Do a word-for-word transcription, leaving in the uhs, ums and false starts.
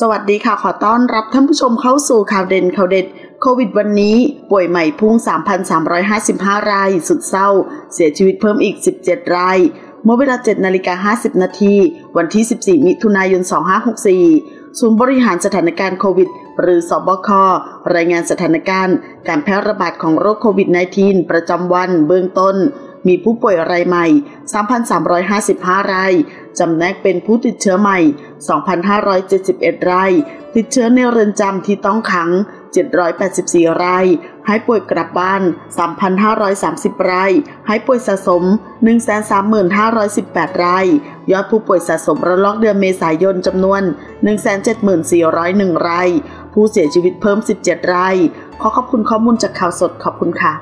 สวัสดีค่ะขอต้อนรับท่านผู้ชมเข้าสู่ข่าวเด่นข่าวเด็ดโควิดวันนี้ป่วยใหม่พุ่ง สามพันสามร้อยห้าสิบห้า รายสุดเศร้าเสียชีวิตเพิ่มอีกสิบเจ็ดรายเมื่อเวลา เจ็ดนาฬิกาห้าสิบนาที วันที่สิบสี่มิถุนายนสองห้าหกสี่ศูนย์บริหารสถานการณ์โควิดหรือสบค.รายงานสถานการณ์การแพร่ระบาดของโรคโควิด สิบเก้า ประจำวันเบื้องต้นมีผู้ป่วยรายใหม่ สามพันสามร้อยห้าสิบห้า ราย จำแนกเป็นผู้ติดเชื้อใหม่ สองพันห้าร้อยเจ็ดสิบเอ็ด ราย ติดเชื้อในเรือนจำที่ต้องขัง เจ็ดร้อยแปดสิบสี่ ราย หายป่วยกลับบ้าน สามพันห้าร้อยสามสิบ ราย หายป่วยสะสม หนึ่งแสนสามหมื่นห้าพันห้าร้อยสิบแปด ราย ยอดผู้ป่วยสะสมระลอกเดือนเมษายนจำนวน หนึ่งแสนเจ็ดหมื่นสี่ร้อยเอ็ด ราย ผู้เสียชีวิตเพิ่ม สิบเจ็ด ราย ขอขอบคุณข้อมูลจากข่าวสดขอบคุณค่ะ